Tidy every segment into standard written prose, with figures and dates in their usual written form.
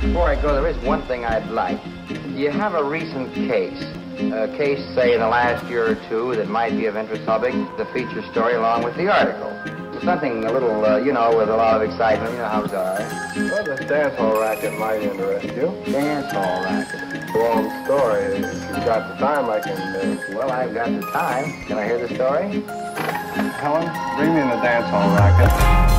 Before I go, there is one thing I'd like. You have a recent case, a case, say, in the last year or two that might be of interest. How big the feature story along with the article? Something a little, you know, with a lot of excitement. You know how bizarre. Well, the dance hall racket might interest you. Dance hall racket. Long story. If you've got the time, I can... Well, I've got the time. Can I hear the story? Helen, bring me in the dance hall racket.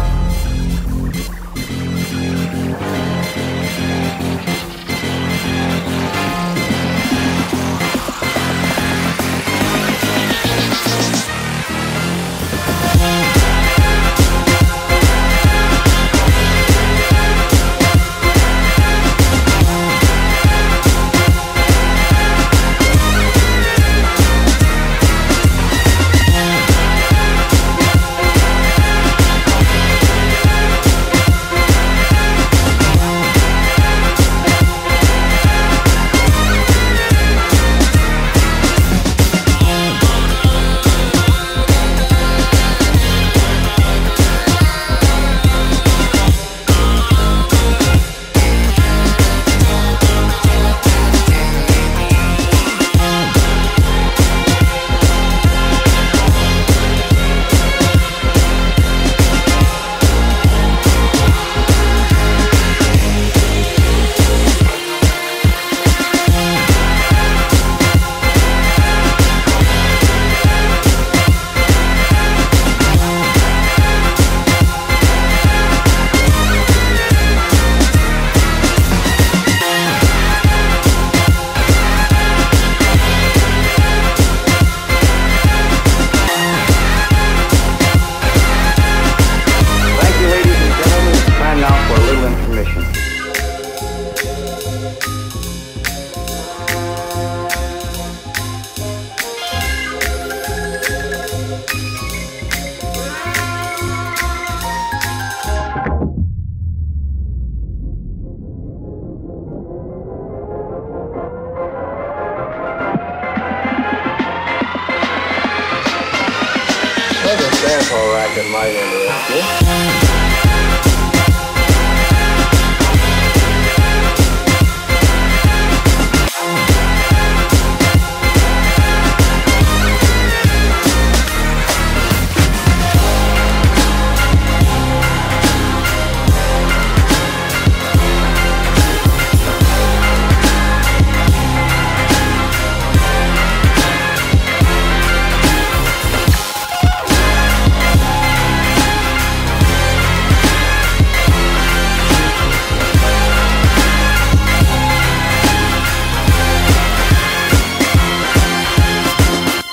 All right, that might interest you.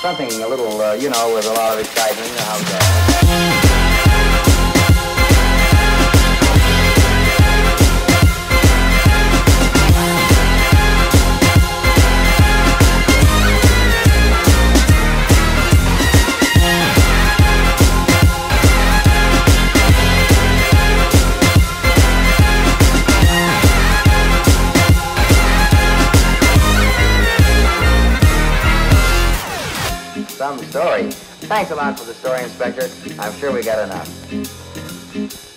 Something a little, you know, with a lot of excitement. You know how that. Some story. Thanks a lot for the story, Inspector. I'm sure we got enough.